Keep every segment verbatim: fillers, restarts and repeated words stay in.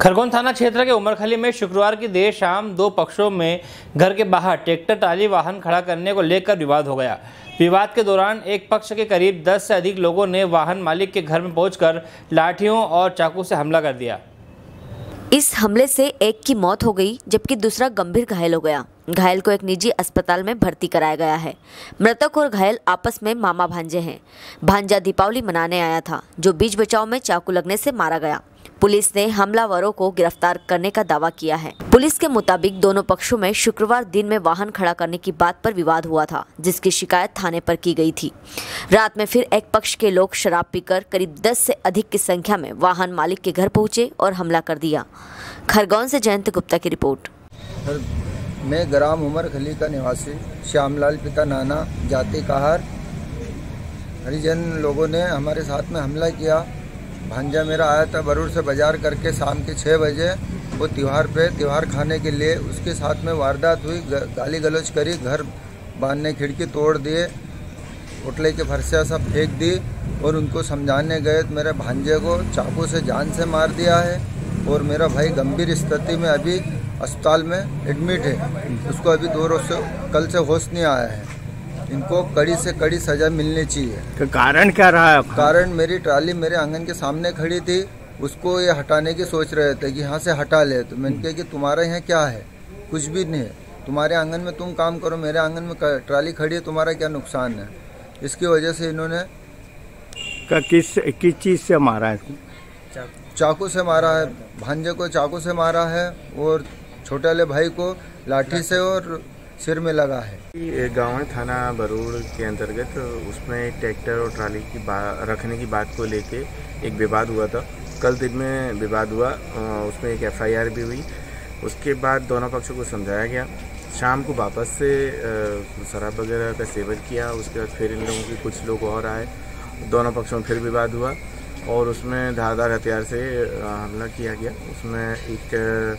खरगोन थाना क्षेत्र के उमरखली में शुक्रवार की देर शाम दो पक्षों में घर के बाहर ट्रैक्टर ट्राली वाहन खड़ा करने को लेकर विवाद हो गया। विवाद के दौरान एक पक्ष के करीब दस से अधिक लोगों ने वाहन मालिक के घर में पहुंचकर लाठियों और चाकू से हमला कर दिया। इस हमले से एक की मौत हो गई जबकि दूसरा गंभीर घायल हो गया। घायल को एक निजी अस्पताल में भर्ती कराया गया है। मृतक और घायल आपस में मामा भांजे हैं। भांजा दीपावली मनाने आया था जो बीच बचाव में चाकू लगने से मारा गया। पुलिस ने हमलावरों को गिरफ्तार करने का दावा किया है। पुलिस के मुताबिक दोनों पक्षों में शुक्रवार दिन में वाहन खड़ा करने की बात पर विवाद हुआ था, जिसकी शिकायत थाने पर की गई थी। रात में फिर एक पक्ष के लोग शराब पीकर करीब दस से अधिक की संख्या में वाहन मालिक के घर पहुंचे और हमला कर दिया। खरगोन से जयंत गुप्ता की रिपोर्ट। मैं ग्राम उमरखली का निवासी श्यामलाल पिता नाना जाति कहार। हरिजन लोगों ने हमारे साथ में हमला किया। भांजा मेरा आया था भरूर से बाजार करके शाम के छः बजे, वो त्यौहार पे त्यौहार खाने के लिए। उसके साथ में वारदात हुई, गाली गलौज करी, घर बांधने खिड़की तोड़ दिए, होटले के फरसिया सब फेंक दी और उनको समझाने गए तो मेरे भांजे को चाकू से जान से मार दिया है और मेरा भाई गंभीर स्थिति में अभी अस्पताल में एडमिट है। उसको अभी दो रोज से कल से होश नहीं आया है। इनको कड़ी से कड़ी सजा मिलनी चाहिए। कारण क्या रहा है? कारण मेरी ट्राली मेरे आंगन के सामने खड़ी थी, उसको ये हटाने की सोच रहे थे कि यहाँ से हटा ले, तो मैंने कहा कि तुम्हारा यहाँ क्या है, कुछ भी नहीं है, तुम्हारे आंगन में तुम काम करो, मेरे आंगन में ट्राली खड़ी है, तुम्हारा क्या नुकसान है। इसकी वजह से इन्होंने किस किस चीज़ से मारा है? चाकू से मारा है, भांजे को चाकू से मारा है और छोटे वाले भाई को लाठी से और सिर में लगा है। एक गाँव है थाना बरूड के अंतर्गत, उसमें ट्रैक्टर और ट्राली की रखने की बात को लेके एक विवाद हुआ था। कल दिन में विवाद हुआ, उसमें एक एफ आई आर भी हुई। उसके बाद दोनों पक्षों को समझाया गया। शाम को वापस से शराब वगैरह का सेवन किया। उसके बाद फिर इन लोगों की कुछ लोग और आए, दोनों पक्षों में फिर विवाद हुआ और उसमें धारदार हथियार से हमला किया गया। उसमें एक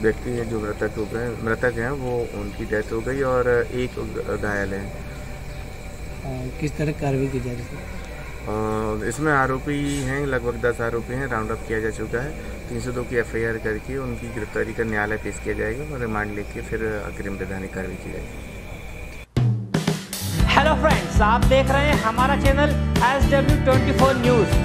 व्यक्ति है जो मृतक हो गए मृतक हैं, वो उनकी डेथ हो गई और एक घायल है। किस तरह कार्रवाई की जा रही है? इसमें आरोपी हैं, लगभग दस आरोपी हैं, राउंड अप किया जा चुका है। तीन सौ दो की एफ आई आर करके उनकी गिरफ्तारी का न्यायालय पेश किया जाएगा और रिमांड लेके फिर अग्रिम वैधानिक कार्रवाई की जाएगी। हेलो फ्रेंड्स, आप देख रहे हैं हमारा चैनल एस डब्ल्यू चौबीस न्यूज।